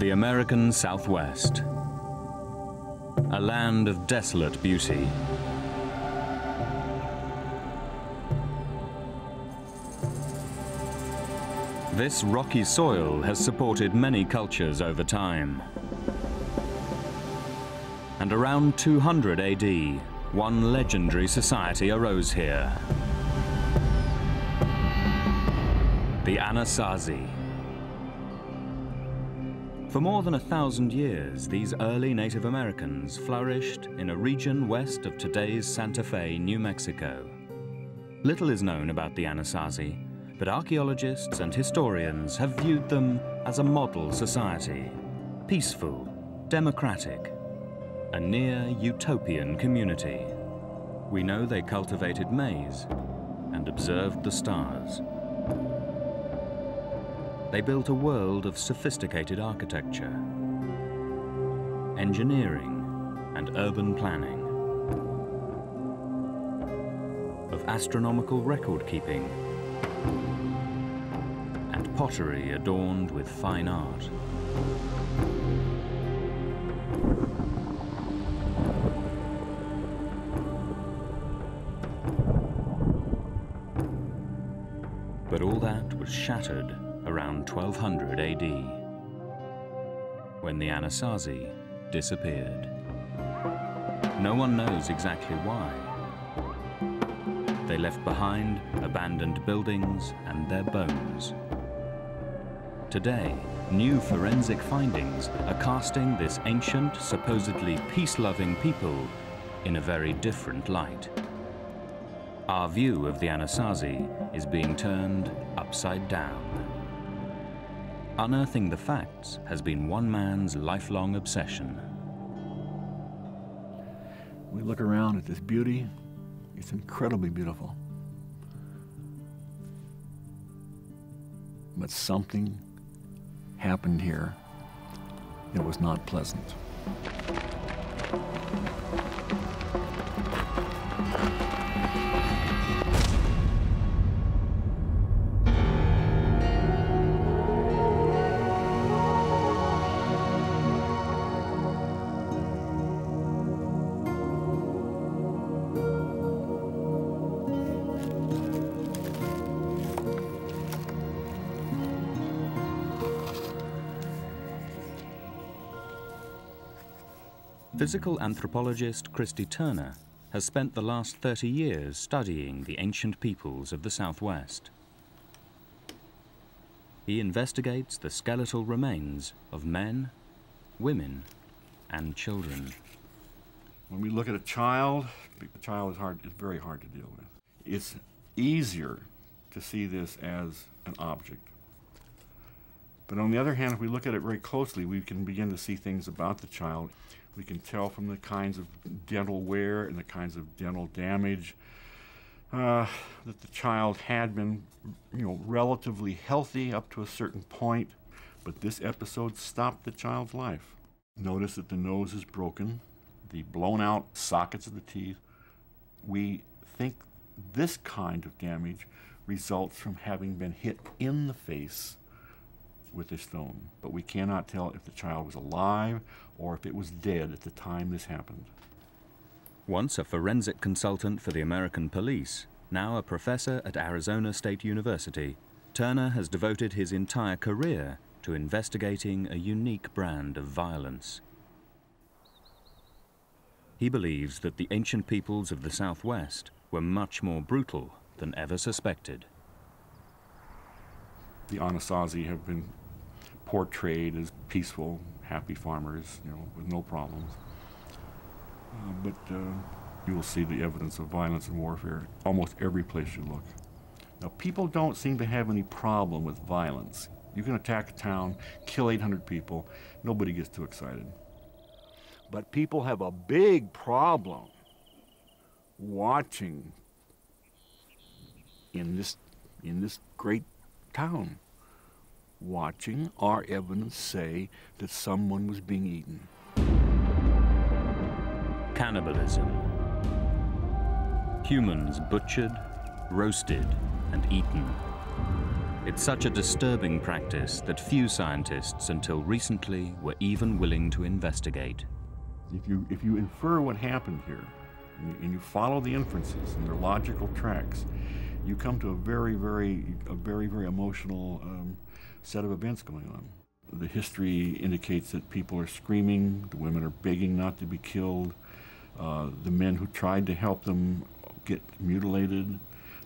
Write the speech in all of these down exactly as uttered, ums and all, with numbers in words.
The American Southwest, a land of desolate beauty. This rocky soil has supported many cultures over time. And around two hundred A D, one legendary society arose here. The Anasazi. For more than a thousand years, these early Native Americans flourished in a region west of today's Santa Fe, New Mexico. Little is known about the Anasazi, but archaeologists and historians have viewed them as a model society, peaceful, democratic, a near utopian community. We know they cultivated maize and observed the stars. They built a world of sophisticated architecture, engineering, and urban planning, of astronomical record keeping, and pottery adorned with fine art. But all that was shattered around twelve hundred A D, when the Anasazi disappeared. No one knows exactly why. They left behind abandoned buildings and their bones. Today, new forensic findings are casting this ancient, supposedly peace-loving people in a very different light. Our view of the Anasazi is being turned upside down. Unearthing the facts has been one man's lifelong obsession. We look around at this beauty. It's incredibly beautiful. But something happened here that was not pleasant. Physical anthropologist Christy Turner has spent the last thirty years studying the ancient peoples of the Southwest. He investigates the skeletal remains of men, women, and children. When we look at a child, a child is hard, it's very hard to deal with. It's easier to see this as an object. But on the other hand, if we look at it very closely, we can begin to see things about the child. We can tell from the kinds of dental wear and the kinds of dental damage uh, that the child had been, you know, relatively healthy up to a certain point, but this episode stopped the child's life. Notice that the nose is broken, the blown out sockets of the teeth. We think this kind of damage results from having been hit in the face with a stone, but we cannot tell if the child was alive or if it was dead at the time this happened. Once a forensic consultant for the American police, now a professor at Arizona State University, Turner has devoted his entire career to investigating a unique brand of violence. He believes that the ancient peoples of the Southwest were much more brutal than ever suspected. The Anasazi have been portrayed as peaceful, happy farmers, you know, with no problems. Uh, but uh, you will see the evidence of violence and warfare almost every place you look. Now, people don't seem to have any problem with violence. You can attack a town, kill eight hundred people, nobody gets too excited. But people have a big problem watching in this, in this great town, watching our evidence say that someone was being eaten. Cannibalism. Humans butchered, roasted, and eaten. It's such a disturbing practice that few scientists until recently were even willing to investigate. If you, if you infer what happened here, and you, and you follow the inferences and their logical tracks, you come to a very, very, a very, very emotional um, set of events going on. The history indicates that people are screaming, the women are begging not to be killed, uh, the men who tried to help them get mutilated.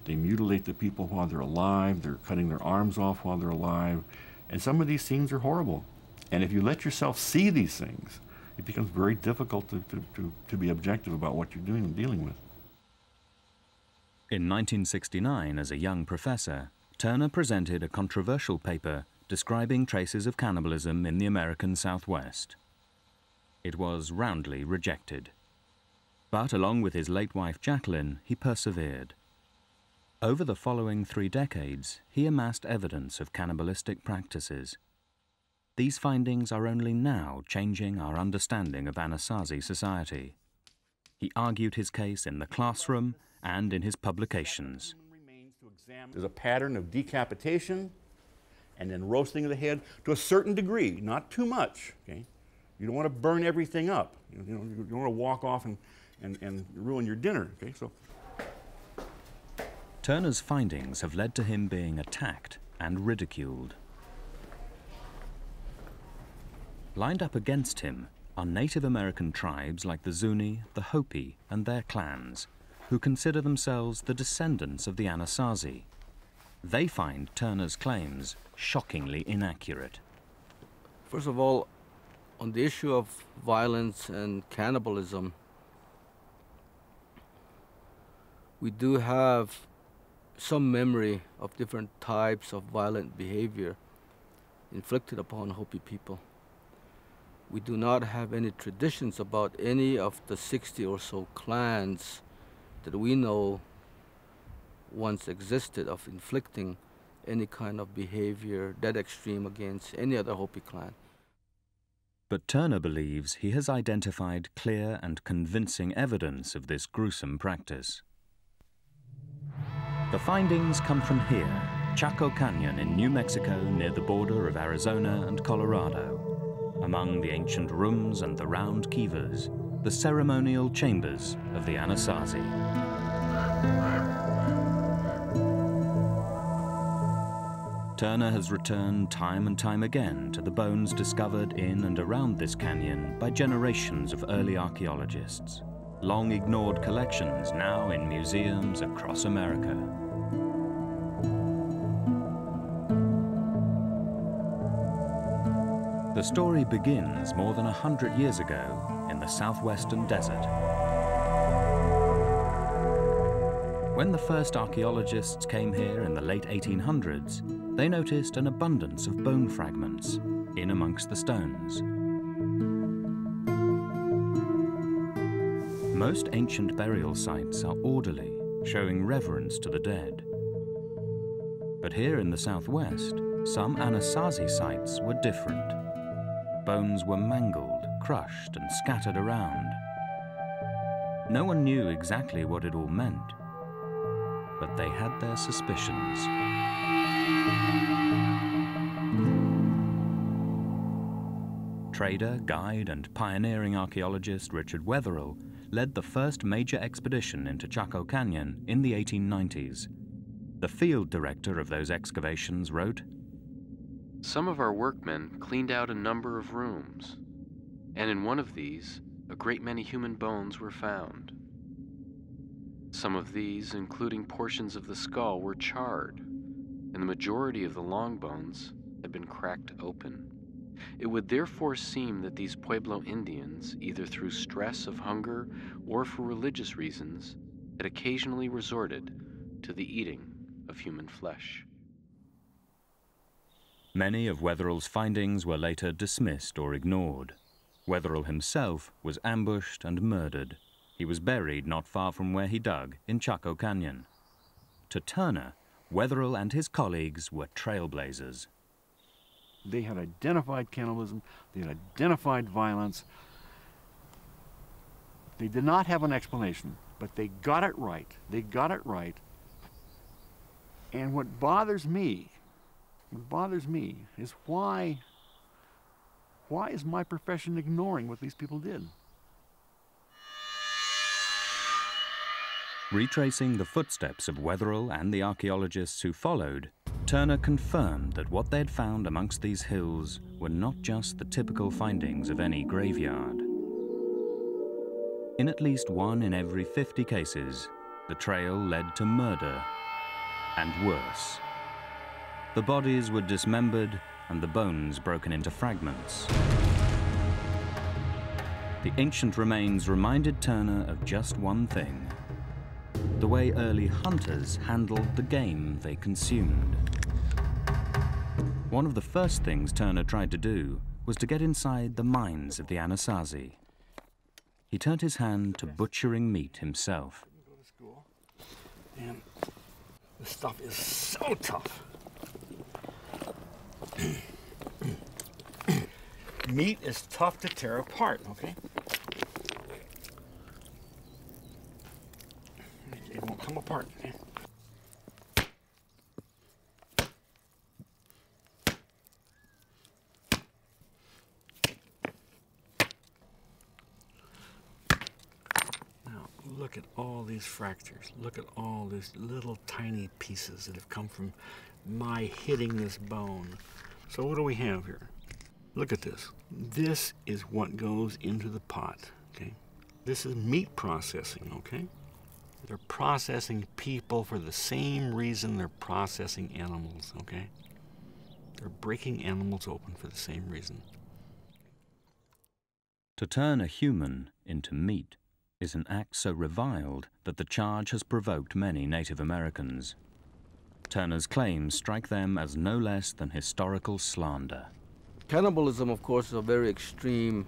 They mutilate the people while they're alive, they're cutting their arms off while they're alive, and some of these scenes are horrible. And if you let yourself see these things, it becomes very difficult to, to, to, to be objective about what you're doing and dealing with. In nineteen sixty-nine, as a young professor, Turner presented a controversial paper describing traces of cannibalism in the American Southwest. It was roundly rejected. But along with his late wife Jacqueline, he persevered. Over the following three decades, he amassed evidence of cannibalistic practices. These findings are only now changing our understanding of Anasazi society. He argued his case in the classroom and in his publications. There's a pattern of decapitation and then roasting of the head to a certain degree, not too much. Okay? You don't want to burn everything up. You know, you don't want to walk off and, and, and ruin your dinner. Okay? So, Turner's findings have led to him being attacked and ridiculed. Lined up against him are Native American tribes like the Zuni, the Hopi, and their clans, who consider themselves the descendants of the Anasazi. They find Turner's claims shockingly inaccurate. First of all, on the issue of violence and cannibalism, we do have some memory of different types of violent behavior inflicted upon Hopi people. We do not have any traditions about any of the sixty or so clans that we know once existed of inflicting any kind of behavior that extreme against any other Hopi clan. But Turner believes he has identified clear and convincing evidence of this gruesome practice. The findings come from here, Chaco Canyon in New Mexico, near the border of Arizona and Colorado, among the ancient rooms and the round kivas, the ceremonial chambers of the Anasazi. Turner has returned time and time again to the bones discovered in and around this canyon by generations of early archaeologists. Long ignored collections now in museums across America. The story begins more than a hundred years ago in the southwestern desert. When the first archaeologists came here in the late eighteen hundreds, they noticed an abundance of bone fragments in amongst the stones. Most ancient burial sites are orderly, showing reverence to the dead. But here in the southwest, some Anasazi sites were different. Bones were mangled, crushed, and scattered around. No one knew exactly what it all meant, but they had their suspicions. Trader, guide, and pioneering archaeologist Richard Wetherill led the first major expedition into Chaco Canyon in the eighteen nineties. The field director of those excavations wrote, "Some of our workmen cleaned out a number of rooms, and in one of these, a great many human bones were found. Some of these, including portions of the skull, were charred, and the majority of the long bones had been cracked open. It would therefore seem that these Pueblo Indians, either through stress of hunger or for religious reasons, had occasionally resorted to the eating of human flesh." Many of Wetherill's findings were later dismissed or ignored. Wetherill himself was ambushed and murdered. He was buried not far from where he dug in Chaco Canyon. To Turner, Wetherill and his colleagues were trailblazers. They had identified cannibalism, they had identified violence. They did not have an explanation, but they got it right. They got it right. And what bothers me what bothers me is why, why is my profession ignoring what these people did? Retracing the footsteps of Wetherill and the archaeologists who followed, Turner confirmed that what they'd found amongst these hills were not just the typical findings of any graveyard. In at least one in every fifty cases, the trail led to murder, and worse. The bodies were dismembered and the bones broken into fragments. The ancient remains reminded Turner of just one thing: the way early hunters handled the game they consumed. One of the first things Turner tried to do was to get inside the minds of the Anasazi. He turned his hand to butchering meat himself. Go to school, and this stuff is so tough. Meat is tough to tear apart, okay? It won't come apart. Okay? Now, look at all these fractures. Look at all these little tiny pieces that have come from my hitting this bone. So what do we have here? Look at this. This is what goes into the pot, okay? This is meat processing, okay? They're processing people for the same reason they're processing animals, okay? They're breaking animals open for the same reason. To turn a human into meat is an act so reviled that the charge has provoked many Native Americans. Turner's claims strike them as no less than historical slander. Cannibalism, of course, is a very extreme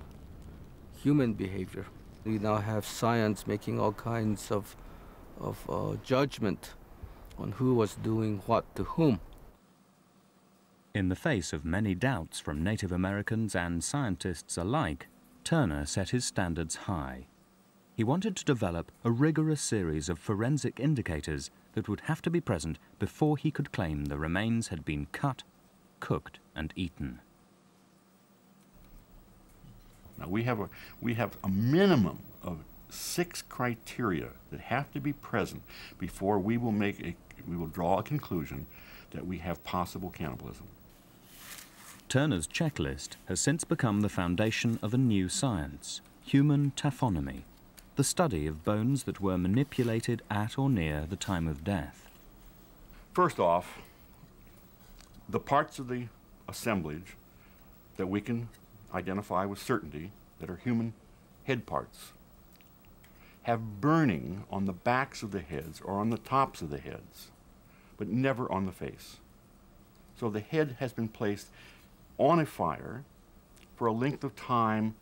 human behavior. We now have science making all kinds of of uh, judgment on who was doing what to whom. In the face of many doubts from Native Americans and scientists alike, Turner set his standards high. He wanted to develop a rigorous series of forensic indicators that would have to be present before he could claim the remains had been cut, cooked, and eaten. Now we have a, we have a minimum of six criteria that have to be present before we will make a, we will draw a conclusion that we have possible cannibalism. Turner's checklist has since become the foundation of a new science, human taphonomy, the study of bones that were manipulated at or near the time of death. First off, the parts of the assemblage that we can identify with certainty that are human head parts have burning on the backs of the heads or on the tops of the heads, but never on the face. So the head has been placed on a fire for a length of time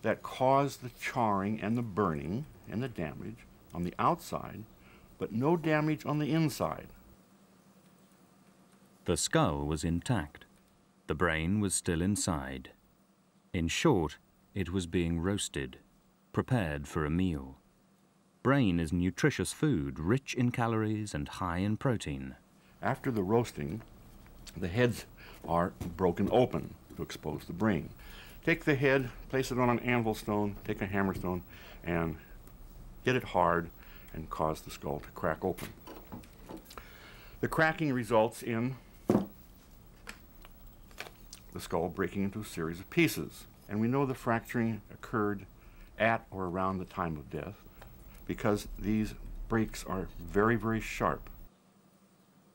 that caused the charring and the burning and the damage on the outside, but no damage on the inside. The skull was intact. The brain was still inside. In short, it was being roasted, prepared for a meal. Brain is nutritious food, rich in calories and high in protein. After the roasting, the heads are broken open to expose the brain. Take the head, place it on an anvil stone, take a hammer stone, and hit it hard and cause the skull to crack open. The cracking results in the skull breaking into a series of pieces. And we know the fracturing occurred at or around the time of death, because these breaks are very, very sharp.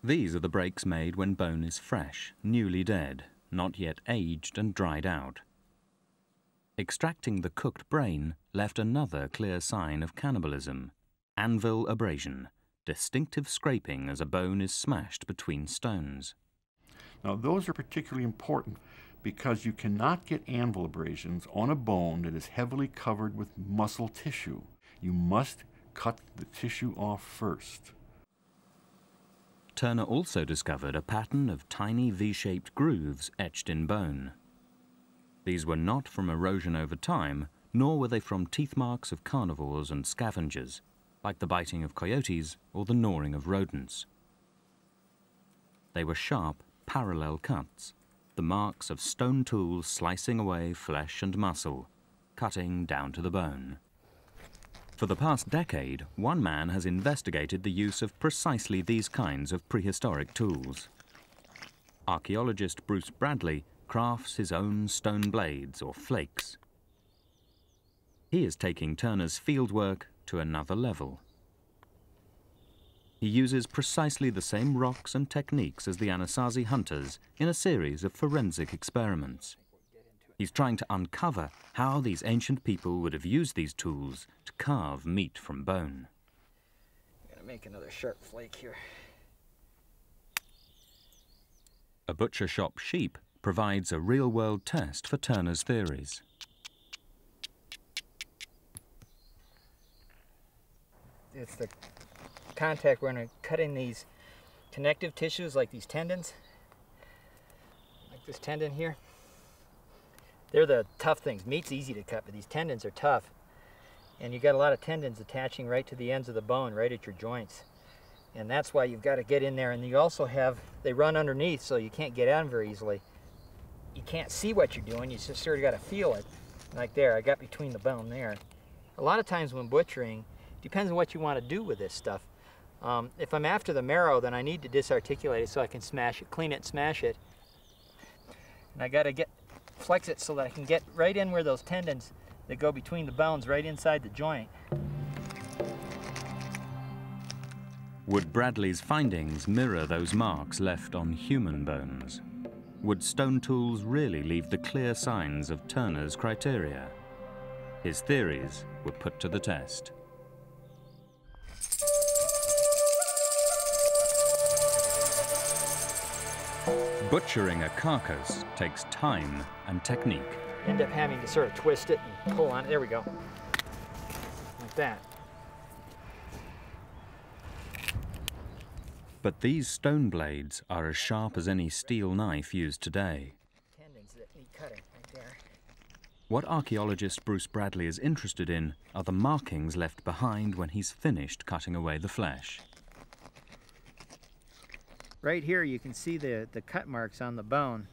These are the breaks made when bone is fresh, newly dead, not yet aged and dried out. Extracting the cooked brain left another clear sign of cannibalism: anvil abrasion, distinctive scraping as a bone is smashed between stones. Now those are particularly important, because you cannot get anvil abrasions on a bone that is heavily covered with muscle tissue. You must cut the tissue off first. Turner also discovered a pattern of tiny V-shaped grooves etched in bone. These were not from erosion over time, nor were they from teeth marks of carnivores and scavengers, like the biting of coyotes or the gnawing of rodents. They were sharp, parallel cuts, the marks of stone tools slicing away flesh and muscle, cutting down to the bone. For the past decade, one man has investigated the use of precisely these kinds of prehistoric tools. Archaeologist Bruce Bradley crafts his own stone blades or flakes. He is taking Turner's fieldwork to another level. He uses precisely the same rocks and techniques as the Anasazi hunters in a series of forensic experiments. He's trying to uncover how these ancient people would have used these tools to carve meat from bone. I'm gonna make another sharp flake here. A butcher shop sheep provides a real-world test for Turner's theories. It's the contact. We're going to cut in these connective tissues, like these tendons, like this tendon here. They're the tough things. Meat's easy to cut, but these tendons are tough, and you've got a lot of tendons attaching right to the ends of the bone, right at your joints, and that's why you've got to get in there. And you also have, they run underneath, so you can't get on very easily. You can't see what you're doing, you just sort of got to feel it. Like there, I got between the bone there. A lot of times when butchering, depends on what you want to do with this stuff. Um, if I'm after the marrow, then I need to disarticulate it so I can smash it, clean it, smash it. And I got to get, flex it so that I can get right in where those tendons that go between the bones, right inside the joint. Would Bradley's findings mirror those marks left on human bones? Would stone tools really leave the clear signs of Turner's criteria? His theories were put to the test. Butchering a carcass takes time and technique. End up having to sort of twist it and pull on it. There we go. Like that. But these stone blades are as sharp as any steel knife used today. Tendons that need cutting right there. What archaeologist Bruce Bradley is interested in are the markings left behind when he's finished cutting away the flesh. Right here you can see the, the cut marks on the bone.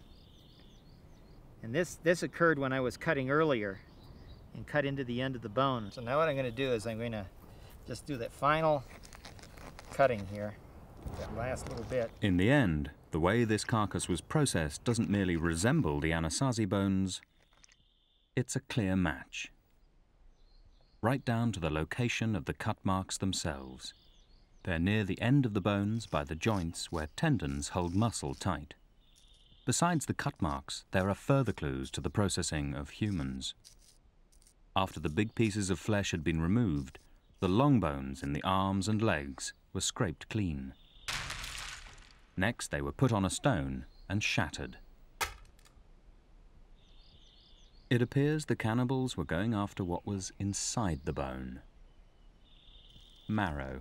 And this, this occurred when I was cutting earlier and cut into the end of the bone. So now what I'm going to do is I'm going to just do that final cutting here, that last little bit. In the end, the way this carcass was processed doesn't merely resemble the Anasazi bones, it's a clear match. Right down to the location of the cut marks themselves. They're near the end of the bones by the joints where tendons hold muscle tight. Besides the cut marks, there are further clues to the processing of humans. After the big pieces of flesh had been removed, the long bones in the arms and legs were scraped clean. Next, they were put on a stone and shattered. It appears the cannibals were going after what was inside the bone. Marrow.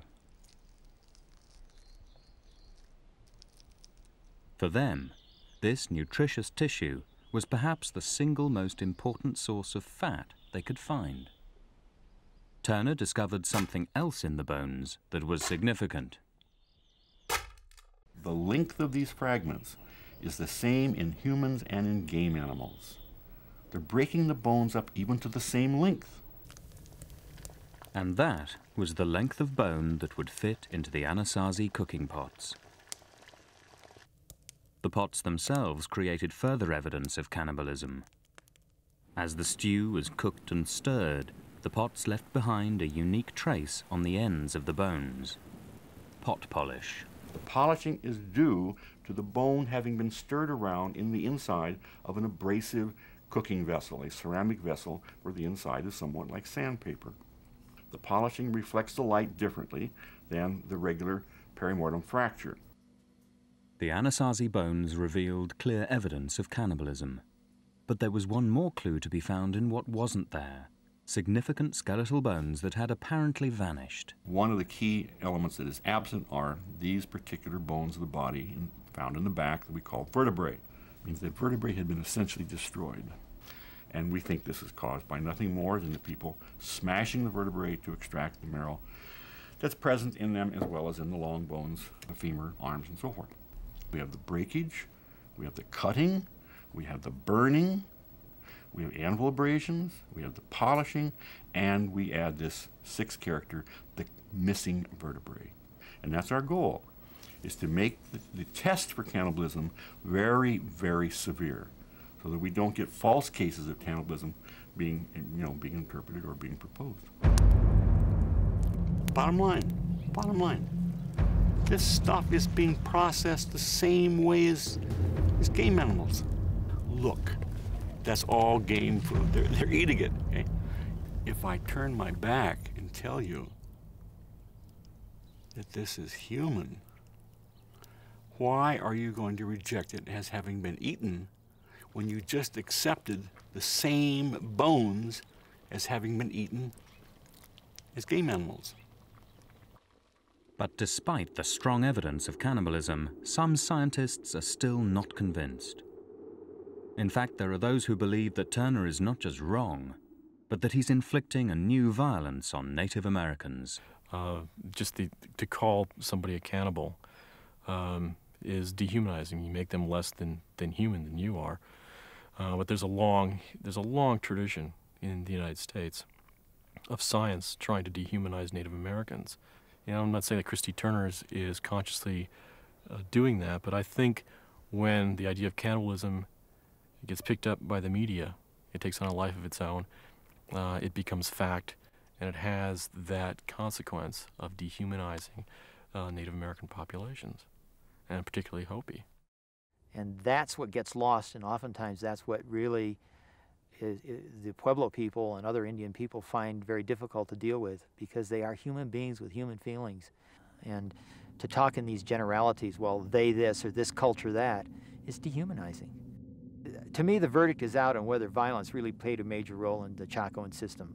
For them, this nutritious tissue was perhaps the single most important source of fat they could find. Turner discovered something else in the bones that was significant. The length of these fragments is the same in humans and in game animals. They're breaking the bones up even to the same length. And that was the length of bone that would fit into the Anasazi cooking pots. The pots themselves created further evidence of cannibalism. As the stew was cooked and stirred, the pots left behind a unique trace on the ends of the bones. Pot polish. The polishing is due to the bone having been stirred around in the inside of an abrasive cooking vessel, a ceramic vessel where the inside is somewhat like sandpaper. The polishing reflects the light differently than the regular perimortem fracture. The Anasazi bones revealed clear evidence of cannibalism. But there was one more clue to be found in what wasn't there, significant skeletal bones that had apparently vanished. One of the key elements that is absent are these particular bones of the body found in the back that we call vertebrae. It means that vertebrae had been essentially destroyed. And we think this is caused by nothing more than the people smashing the vertebrae to extract the marrow that's present in them as well as in the long bones, the femur, arms, and so forth. We have the breakage, We have the cutting, we have the burning, we have anvil abrasions, we have the polishing, and we add this sixth character, the missing vertebrae. And that's our goal, is to make the, the test for cannibalism very, very severe, so that we don't get false cases of cannibalism being, you know, being interpreted or being proposed. Bottom line, bottom line, this stuff is being processed the same way as, as game animals. Look, that's all game food. They're, they're eating it. Okay? If I turn my back and tell you that this is human, why are you going to reject it as having been eaten when you just accepted the same bones as having been eaten as game animals? But despite the strong evidence of cannibalism, some scientists are still not convinced. In fact, there are those who believe that Turner is not just wrong, but that he's inflicting a new violence on Native Americans. Uh, just the, to call somebody a cannibal um, is dehumanizing. You make them less than, than human than you are. Uh, but there's a long there's a long tradition in the United States of science trying to dehumanize Native Americans. You know, I'm not saying that Christy Turner is, is consciously uh, doing that, but I think when the idea of cannibalism gets picked up by the media, it takes on a life of its own, uh, it becomes fact, and it has that consequence of dehumanizing uh, Native American populations, and particularly Hopi. And that's what gets lost, and oftentimes that's what really is, is the Pueblo people and other Indian people find very difficult to deal with, because they are human beings with human feelings. And to talk in these generalities, well, they this or this culture that, is dehumanizing. To me, the verdict is out on whether violence really played a major role in the Chacoan system.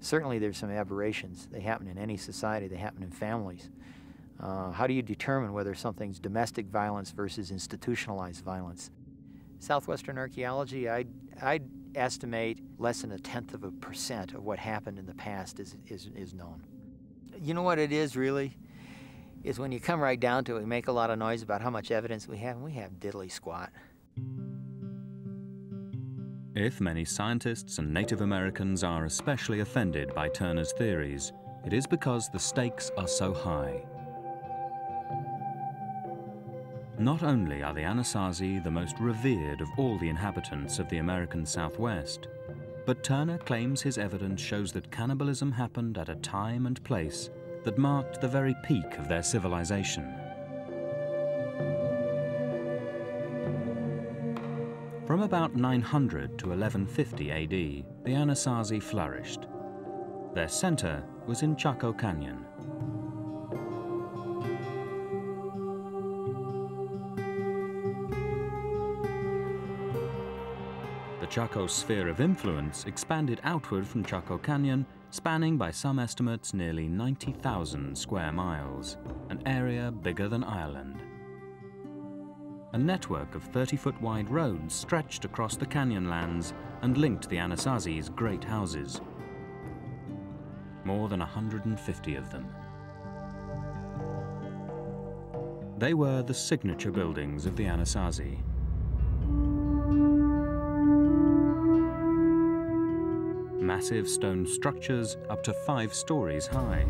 Certainly there's some aberrations. They happen in any society, they happen in families. Uh, how do you determine whether something's domestic violence versus institutionalized violence? Southwestern archaeology, I'd, I'd estimate less than a tenth of a percent of what happened in the past is, is, is known. You know what it is really? Is when you come right down to it, we make a lot of noise about how much evidence we have, and we have diddly squat. If many scientists and Native Americans are especially offended by Turner's theories, it is because the stakes are so high. Not only are the Anasazi the most revered of all the inhabitants of the American Southwest, but Turner claims his evidence shows that cannibalism happened at a time and place that marked the very peak of their civilization. From about nine hundred to eleven fifty A D, the Anasazi flourished. Their center was in Chaco Canyon. The Chaco sphere of influence expanded outward from Chaco Canyon, spanning by some estimates nearly ninety thousand square miles, an area bigger than Ireland. A network of thirty-foot wide roads stretched across the canyon lands and linked the Anasazi's great houses. More than one hundred fifty of them. They were the signature buildings of the Anasazi. Massive stone structures up to five stories high.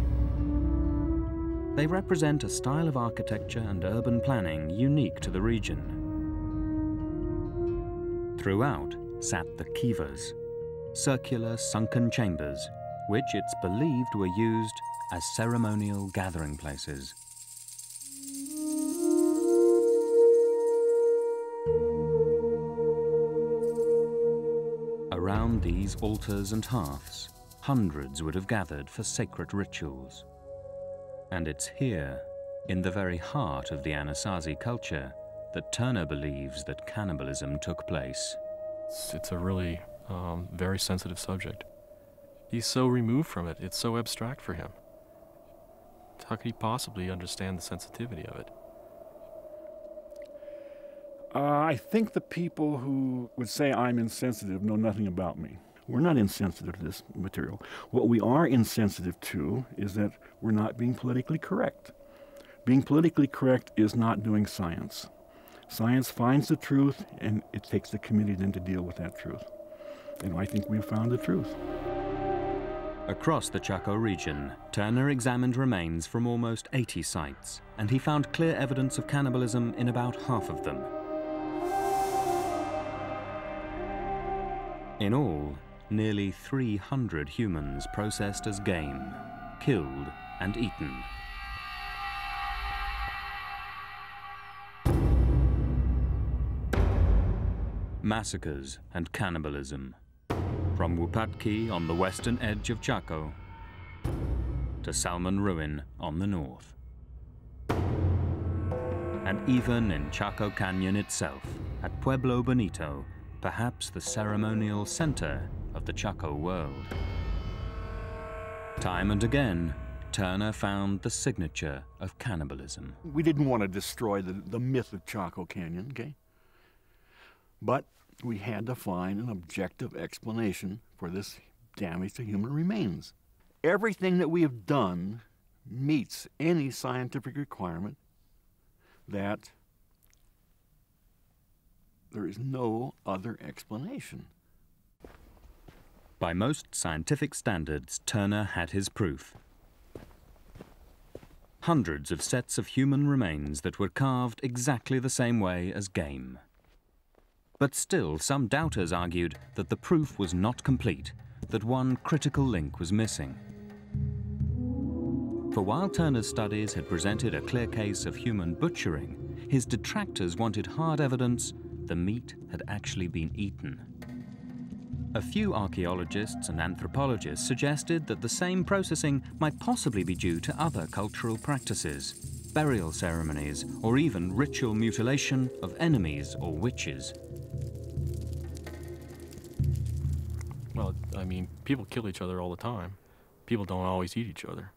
They represent a style of architecture and urban planning unique to the region. Throughout sat the kivas, circular sunken chambers, which it's believed were used as ceremonial gathering places. Around these altars and hearths, hundreds would have gathered for sacred rituals. And it's here, in the very heart of the Anasazi culture, that Turner believes that cannibalism took place. It's, it's a really um, very sensitive subject. He's so removed from it, it's so abstract for him. How could he possibly understand the sensitivity of it? Uh, I think the people who would say I'm insensitive know nothing about me. We're not insensitive to this material. What we are insensitive to is that we're not being politically correct. Being politically correct is not doing science. Science finds the truth, and it takes the community then to deal with that truth. And I think we've found the truth. Across the Chaco region, Turner examined remains from almost eighty sites, and he found clear evidence of cannibalism in about half of them. In all, nearly three hundred humans processed as game, killed and eaten. Massacres and cannibalism. From Wupatki on the western edge of Chaco to Salmon Ruin on the north. And even in Chaco Canyon itself, at Pueblo Bonito, perhaps the ceremonial center of the Chaco world. Time and again, Turner found the signature of cannibalism. We didn't want to destroy the, the myth of Chaco Canyon, okay? But we had to find an objective explanation for this damage to human remains. Everything that we have done meets any scientific requirement that there is no other explanation. By most scientific standards, Turner had his proof. Hundreds of sets of human remains that were carved exactly the same way as game. But still, some doubters argued that the proof was not complete, that one critical link was missing. For while Turner's studies had presented a clear case of human butchering, his detractors wanted hard evidence the meat had actually been eaten. A few archaeologists and anthropologists suggested that the same processing might possibly be due to other cultural practices, burial ceremonies, or even ritual mutilation of enemies or witches. Well, I mean, people kill each other all the time. People don't always eat each other.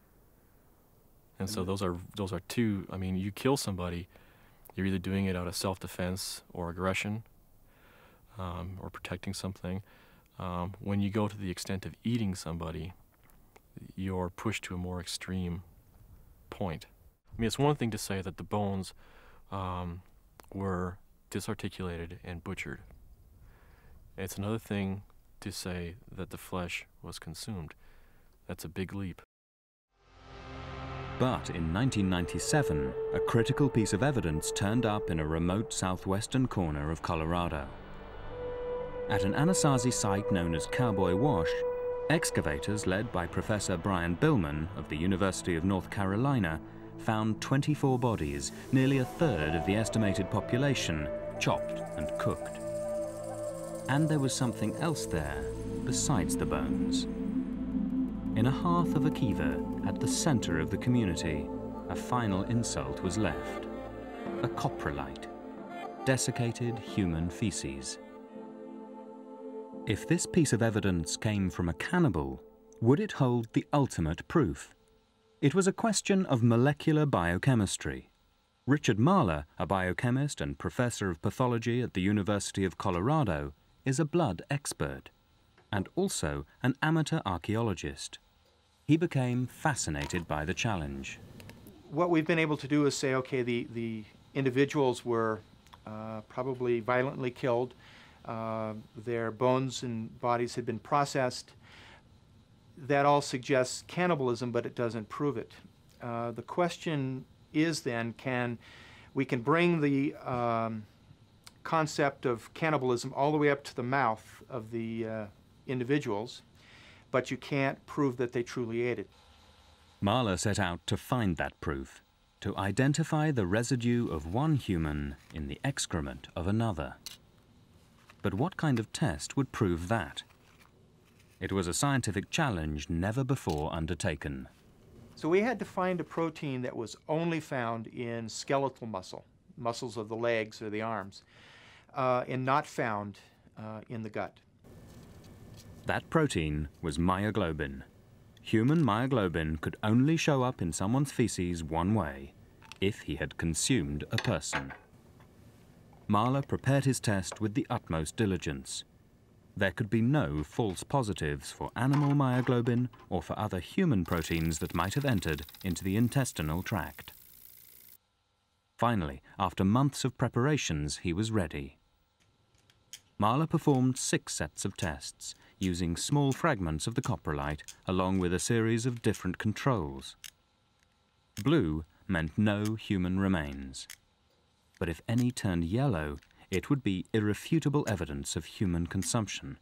And so those are, those are two, I mean, you kill somebody, you're either doing it out of self-defense or aggression um, or protecting something. Um, when you go to the extent of eating somebody, you're pushed to a more extreme point. I mean, it's one thing to say that the bones um, were disarticulated and butchered. It's another thing to say that the flesh was consumed. That's a big leap. But in nineteen ninety-seven, a critical piece of evidence turned up in a remote southwestern corner of Colorado. At an Anasazi site known as Cowboy Wash, excavators led by Professor Brian Billman of the University of North Carolina found twenty-four bodies, nearly a third of the estimated population, chopped and cooked. And there was something else there besides the bones. In a hearth of a kiva at the center of the community, a final insult was left. A coprolite, desiccated human feces. If this piece of evidence came from a cannibal, would it hold the ultimate proof? It was a question of molecular biochemistry. Richard Marler, a biochemist and professor of pathology at the University of Colorado, is a blood expert and also an amateur archaeologist. He became fascinated by the challenge. What we've been able to do is say, okay, the, the individuals were uh, probably violently killed. Uh, their bones and bodies had been processed. That all suggests cannibalism, but it doesn't prove it. Uh, the question is then, can we can bring the um, concept of cannibalism all the way up to the mouth of the uh, individuals, but you can't prove that they truly ate it. Marler set out to find that proof, to identify the residue of one human in the excrement of another. But what kind of test would prove that? It was a scientific challenge never before undertaken. So we had to find a protein that was only found in skeletal muscle, muscles of the legs or the arms, uh, and not found uh, in the gut. That protein was myoglobin. Human myoglobin could only show up in someone's feces one way, if he had consumed a person. Marler prepared his test with the utmost diligence. There could be no false positives for animal myoglobin or for other human proteins that might have entered into the intestinal tract. Finally, after months of preparations, he was ready. Marler performed six sets of tests, using small fragments of the coprolite, along with a series of different controls. Blue meant no human remains. But if any turned yellow, it would be irrefutable evidence of human consumption.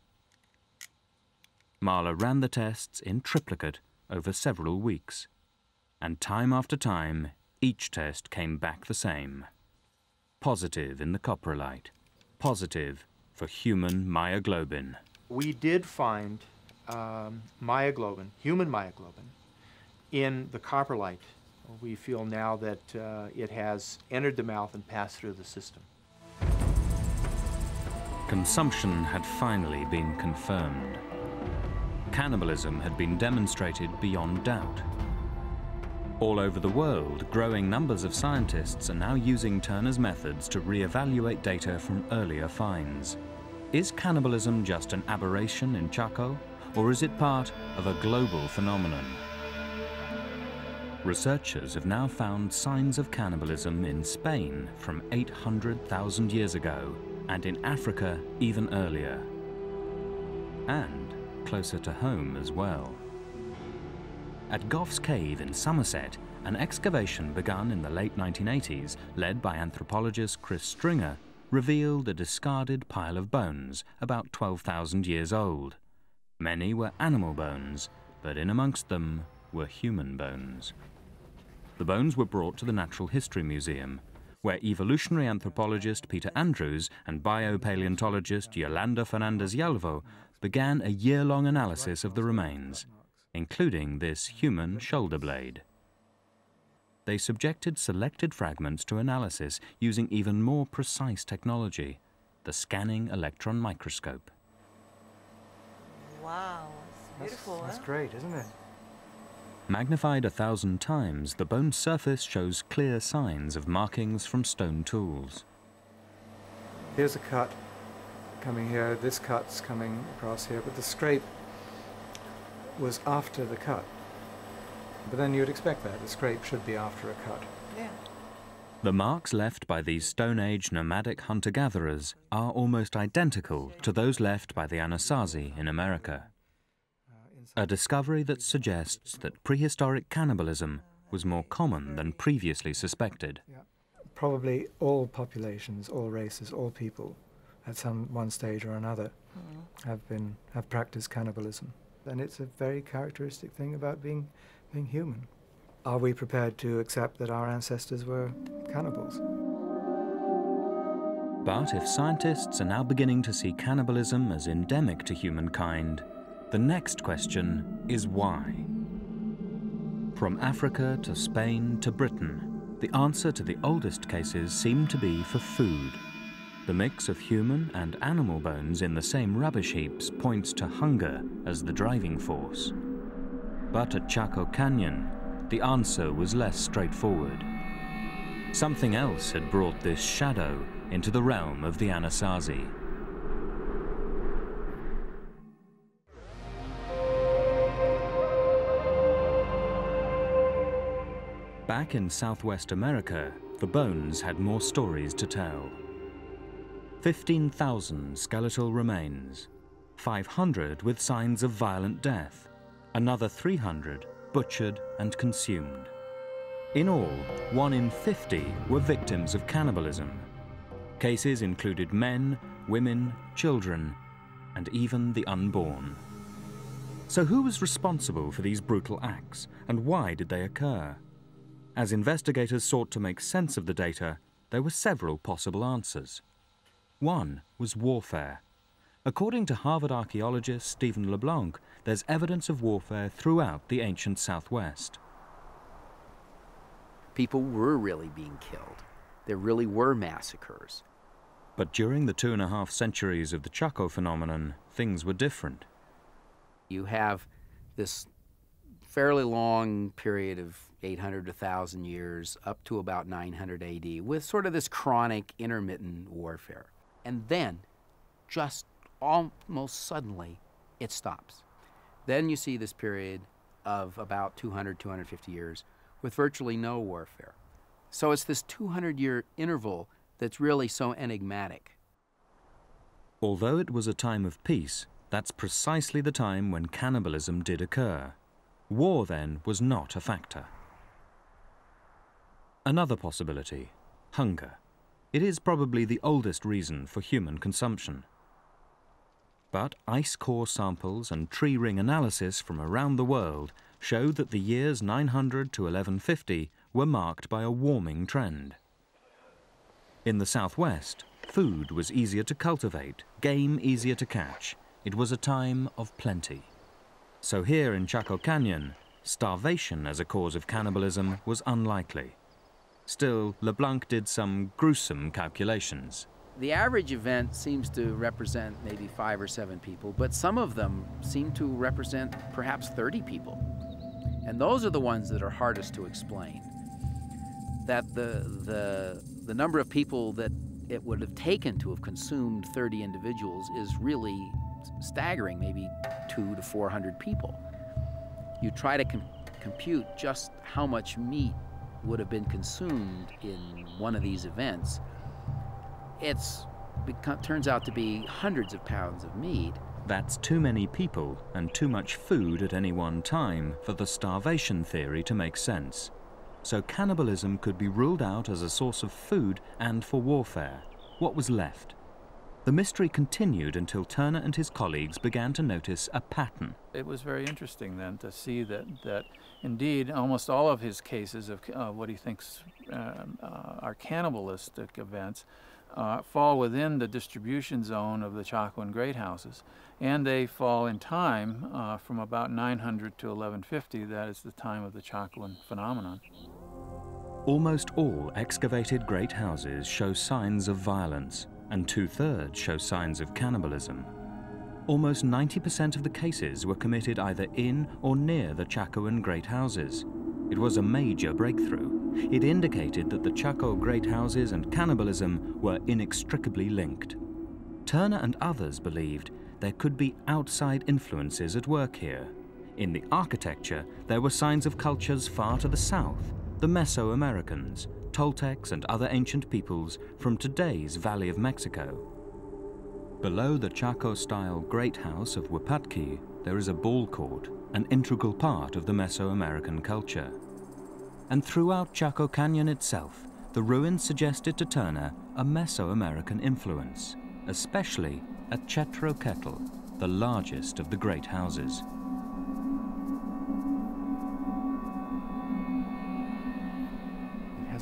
Marler ran the tests in triplicate over several weeks, and time after time, each test came back the same. Positive in the coprolite, positive for human myoglobin. We did find um, myoglobin, human myoglobin, in the coprolite. We feel now that uh, it has entered the mouth and passed through the system. Consumption had finally been confirmed. Cannibalism had been demonstrated beyond doubt. All over the world, growing numbers of scientists are now using Turner's methods to re-evaluate data from earlier finds. Is cannibalism just an aberration in Chaco, or is it part of a global phenomenon? Researchers have now found signs of cannibalism in Spain from eight hundred thousand years ago, and in Africa even earlier, and closer to home as well. At Gough's Cave in Somerset, an excavation begun in the late nineteen eighties, led by anthropologist Chris Stringer, revealed a discarded pile of bones about twelve thousand years old. Many were animal bones, but in amongst them were human bones. The bones were brought to the Natural History Museum, where evolutionary anthropologist Peter Andrews and biopaleontologist Yolanda Fernandez yalvo began a year-long analysis of the remains, including this human shoulder blade. They subjected selected fragments to analysis using even more precise technology, the scanning electron microscope. Wow, it's beautiful. That's, huh? That's great, isn't it? Magnified a thousand times, the bone surface shows clear signs of markings from stone tools. Here's a cut coming here, this cut's coming across here, but the scrape was after the cut. But then you'd expect that. The scrape should be after a cut. Yeah. The marks left by these Stone Age nomadic hunter-gatherers are almost identical to those left by the Anasazi in America. A discovery that suggests that prehistoric cannibalism was more common than previously suspected. Yeah. Probably all populations, all races, all people, at some one stage or another, mm. have been have practiced cannibalism. And it's a very characteristic thing about being, being human. Are we prepared to accept that our ancestors were cannibals? But if scientists are now beginning to see cannibalism as endemic to humankind, the next question is why? From Africa to Spain to Britain, the answer to the oldest cases seemed to be for food. The mix of human and animal bones in the same rubbish heaps points to hunger as the driving force. But at Chaco Canyon, the answer was less straightforward. Something else had brought this shadow into the realm of the Anasazi. Back in Southwest America, the bones had more stories to tell. fifteen thousand skeletal remains, five hundred with signs of violent death, another three hundred butchered and consumed. In all, one in fifty were victims of cannibalism. Cases included men, women, children, and even the unborn. So who was responsible for these brutal acts, and why did they occur? As investigators sought to make sense of the data, there were several possible answers. One was warfare. According to Harvard archaeologist Stephen LeBlanc, there's evidence of warfare throughout the ancient Southwest. People were really being killed. There really were massacres. But during the two and a half centuries of the Chaco phenomenon, things were different. You have this fairly long period of eight hundred to one thousand years, up to about nine hundred A D, with sort of this chronic, intermittent warfare. And then, just almost suddenly, it stops. Then you see this period of about two hundred, two hundred fifty years with virtually no warfare. So it's this two hundred year interval that's really so enigmatic. Although it was a time of peace, that's precisely the time when cannibalism did occur. War then was not a factor. Another possibility, hunger. It is probably the oldest reason for human consumption. But ice core samples and tree ring analysis from around the world showed that the years nine hundred to eleven fifty were marked by a warming trend. In the southwest, food was easier to cultivate, game easier to catch. It was a time of plenty. So here in Chaco Canyon, starvation as a cause of cannibalism was unlikely. Still, LeBlanc did some gruesome calculations. The average event seems to represent maybe five or seven people, but some of them seem to represent perhaps thirty people. And those are the ones that are hardest to explain. That the, the, the number of people that it would have taken to have consumed thirty individuals is really staggering, maybe two to four hundred people. You try to com- compute just how much meat would have been consumed in one of these events. It's, it turns out to be hundreds of pounds of meat. That's too many people and too much food at any one time for the starvation theory to make sense. So cannibalism could be ruled out as a source of food and for warfare. What was left? The mystery continued until Turner and his colleagues began to notice a pattern. It was very interesting then to see that, that indeed almost all of his cases of uh, what he thinks uh, uh, are cannibalistic events uh, fall within the distribution zone of the Chaco and Great Houses. And they fall in time uh, from about nine hundred to eleven fifty. That is the time of the Chacoan phenomenon. Almost all excavated great houses show signs of violence, and two-thirds show signs of cannibalism. Almost ninety percent of the cases were committed either in or near the Chacoan Great Houses. It was a major breakthrough. It indicated that the Chaco Great Houses and cannibalism were inextricably linked. Turner and others believed there could be outside influences at work here. In the architecture, there were signs of cultures far to the south, the Mesoamericans, Toltecs and other ancient peoples from today's Valley of Mexico. Below the Chaco-style Great House of Wupatki, there is a ball court, an integral part of the Mesoamerican culture. And throughout Chaco Canyon itself, the ruins suggested to Turner a Mesoamerican influence, especially at Chetro Ketl, the largest of the great houses.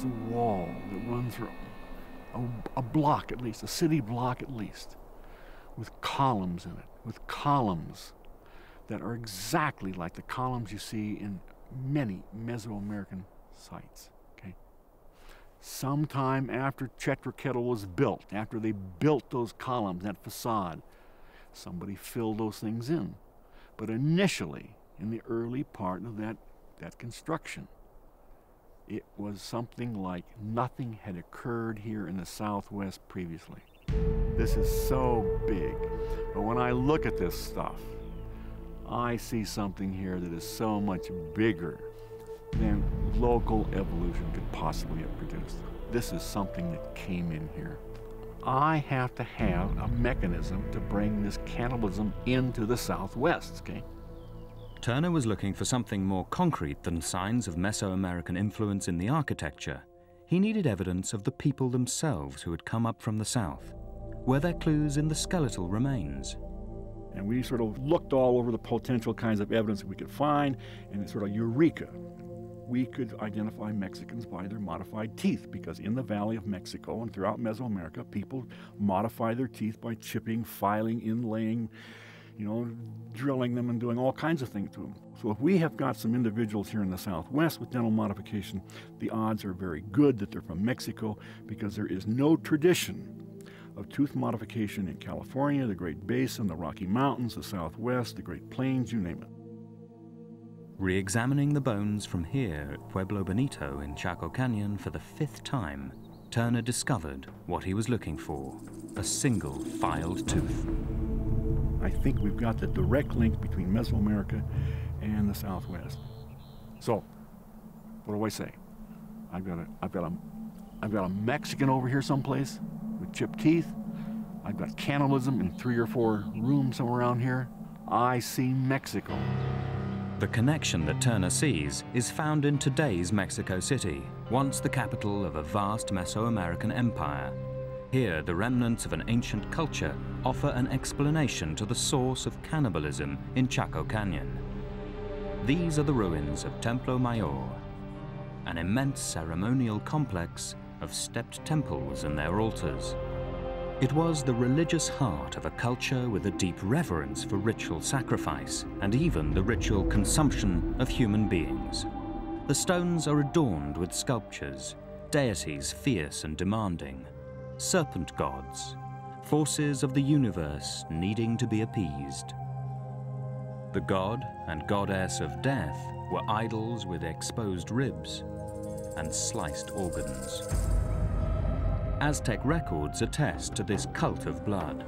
A wall that runs through a, a block at least, a city block at least, with columns in it, with columns that are exactly like the columns you see in many Mesoamerican sites. Okay? Sometime after Chetro Ketl was built, after they built those columns, that facade, somebody filled those things in. But initially, in the early part of that, that construction, it was something like nothing had occurred here in the Southwest previously. This is so big, but when I look at this stuff, I see something here that is so much bigger than local evolution could possibly have produced. This is something that came in here. I have to have a mechanism to bring this cannibalism into the Southwest, okay? Turner was looking for something more concrete than signs of Mesoamerican influence in the architecture. He needed evidence of the people themselves who had come up from the south. Were there clues in the skeletal remains? And we sort of looked all over the potential kinds of evidence that we could find, and it's sort of eureka. We could identify Mexicans by their modified teeth, because in the Valley of Mexico and throughout Mesoamerica, people modify their teeth by chipping, filing, inlaying, you know, drilling them and doing all kinds of things to them. So if we have got some individuals here in the Southwest with dental modification, the odds are very good that they're from Mexico, because there is no tradition of tooth modification in California, the Great Basin, the Rocky Mountains, the Southwest, the Great Plains, you name it. Re-examining the bones from here at Pueblo Bonito in Chaco Canyon for the fifth time, Turner discovered what he was looking for, a single filed tooth. I think we've got the direct link between Mesoamerica and the Southwest. So, what do I say? I've got a, I've got a, I've got a Mexican over here someplace with chipped teeth. I've got cannibalism in three or four rooms somewhere around here. I see Mexico. The connection that Turner sees is found in today's Mexico City, once the capital of a vast Mesoamerican empire. Here, the remnants of an ancient culture offer an explanation to the source of cannibalism in Chaco Canyon. These are the ruins of Templo Mayor, an immense ceremonial complex of stepped temples and their altars. It was the religious heart of a culture with a deep reverence for ritual sacrifice and even the ritual consumption of human beings. The stones are adorned with sculptures, deities fierce and demanding, serpent gods, forces of the universe needing to be appeased. The god and goddess of death were idols with exposed ribs and sliced organs. Aztec records attest to this cult of blood.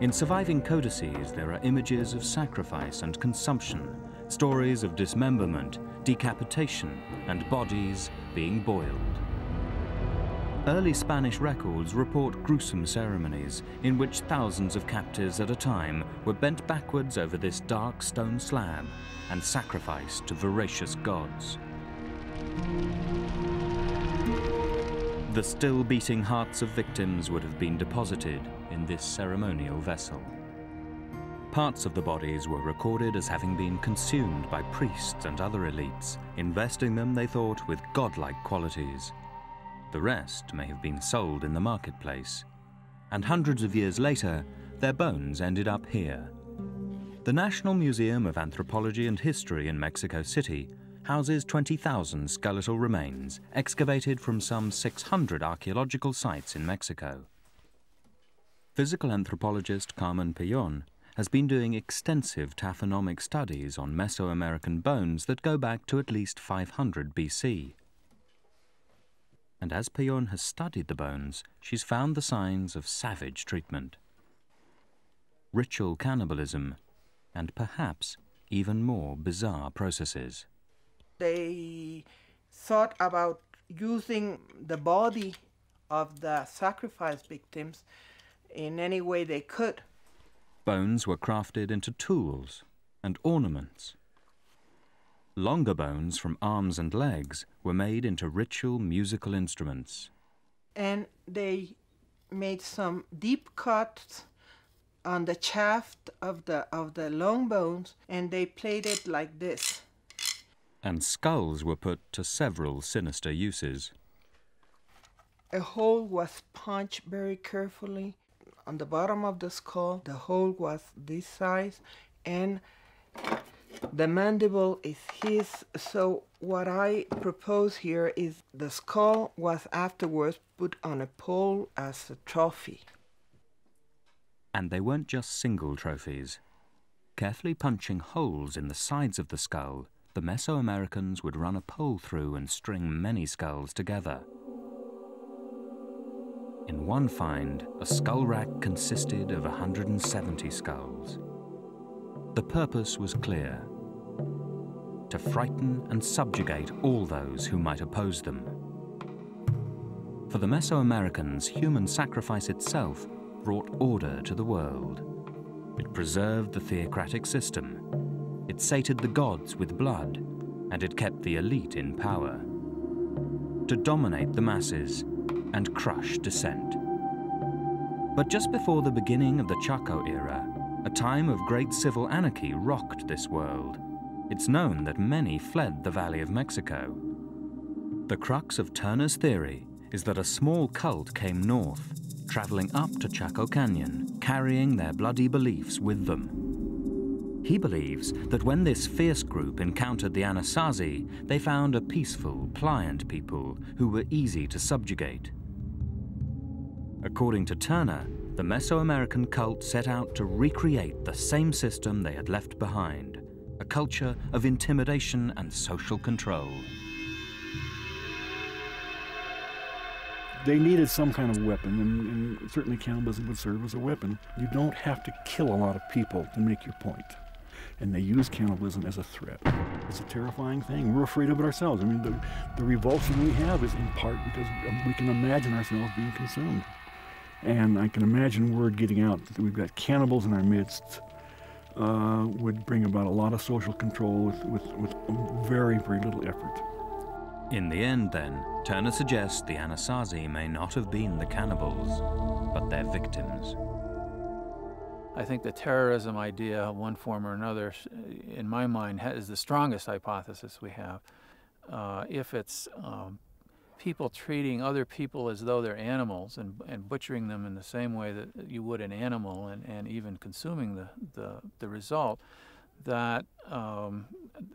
In surviving codices, there are images of sacrifice and consumption, stories of dismemberment, decapitation, and bodies being boiled. Early Spanish records report gruesome ceremonies in which thousands of captives at a time were bent backwards over this dark stone slab and sacrificed to voracious gods. The still beating hearts of victims would have been deposited in this ceremonial vessel. Parts of the bodies were recorded as having been consumed by priests and other elites, investing them, they thought, with godlike qualities. The rest may have been sold in the marketplace, and hundreds of years later, their bones ended up here. The National Museum of Anthropology and History in Mexico City houses twenty thousand skeletal remains excavated from some six hundred archaeological sites in Mexico. Physical anthropologist Carmen Pellon has been doing extensive taphonomic studies on Mesoamerican bones that go back to at least five hundred B C. And as Pellon has studied the bones, she's found the signs of savage treatment, ritual cannibalism, and perhaps even more bizarre processes. They thought about using the body of the sacrifice victims in any way they could. Bones were crafted into tools and ornaments. Longer bones from arms and legs were made into ritual musical instruments. And they made some deep cuts on the shaft of the, of the long bones, and they played it like this. And skulls were put to several sinister uses. A hole was punched very carefully. On the bottom of the skull, the hole was this size, and the mandible is his. So what I propose here is the skull was afterwards put on a pole as a trophy. And they weren't just single trophies. Carefully punching holes in the sides of the skull, the Mesoamericans would run a pole through and string many skulls together. In one find, a skull rack consisted of one hundred seventy skulls. The purpose was clear: to frighten and subjugate all those who might oppose them. For the Mesoamericans, human sacrifice itself brought order to the world. It preserved the theocratic system. It sated the gods with blood, and it kept the elite in power to dominate the masses and crush dissent. But just before the beginning of the Chaco era, a time of great civil anarchy rocked this world. It's known that many fled the Valley of Mexico. The crux of Turner's theory is that a small cult came north, traveling up to Chaco Canyon, carrying their bloody beliefs with them. He believes that when this fierce group encountered the Anasazi, they found a peaceful, pliant people who were easy to subjugate. According to Turner, the Mesoamerican cult set out to recreate the same system they had left behind, a culture of intimidation and social control. They needed some kind of weapon, and, and certainly cannibalism would serve as a weapon. You don't have to kill a lot of people to make your point. and they use cannibalism as a threat. It's a terrifying thing. We're afraid of it ourselves. I mean, the, the revulsion we have is in part because we can imagine ourselves being consumed. And I can imagine word getting out that we've got cannibals in our midst uh, would bring about a lot of social control with, with, with very, very little effort. In the end, then, Turner suggests the Anasazi may not have been the cannibals, but their victims. I think the terrorism idea, one form or another, in my mind, is the strongest hypothesis we have. Uh, if it's um, people treating other people as though they're animals and, and butchering them in the same way that you would an animal and, and even consuming the, the, the result, that, um,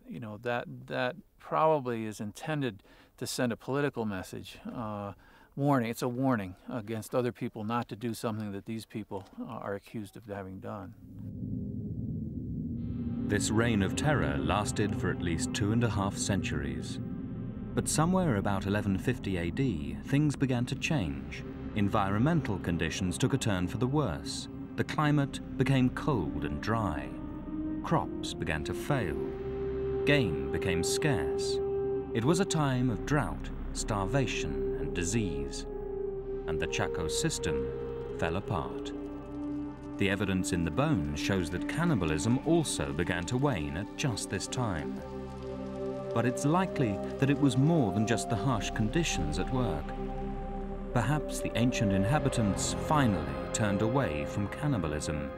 you know, that, that probably is intended to send a political message. Uh, Warning, it's a warning against other people not to do something that these people uh, are accused of having done. This reign of terror lasted for at least two and a half centuries. But somewhere about eleven fifty A D, things began to change. Environmental conditions took a turn for the worse. The climate became cold and dry. Crops began to fail. Game became scarce. It was a time of drought, starvation, disease, and the Chaco system fell apart. The evidence in the bones shows that cannibalism also began to wane at just this time. But it's likely that it was more than just the harsh conditions at work. Perhaps the ancient inhabitants finally turned away from cannibalism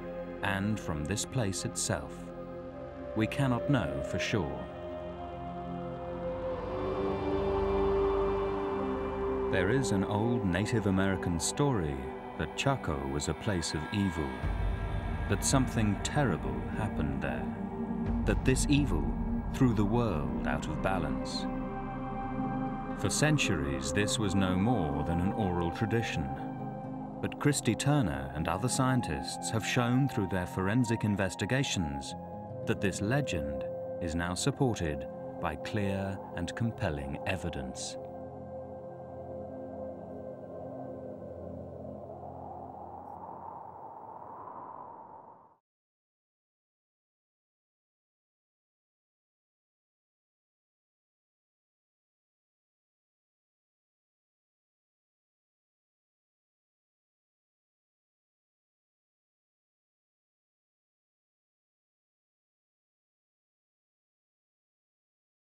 and from this place itself. We cannot know for sure. There is an old Native American story that Chaco was a place of evil, that something terrible happened there, that this evil threw the world out of balance. For centuries, this was no more than an oral tradition. But Christy Turner and other scientists have shown through their forensic investigations that this legend is now supported by clear and compelling evidence.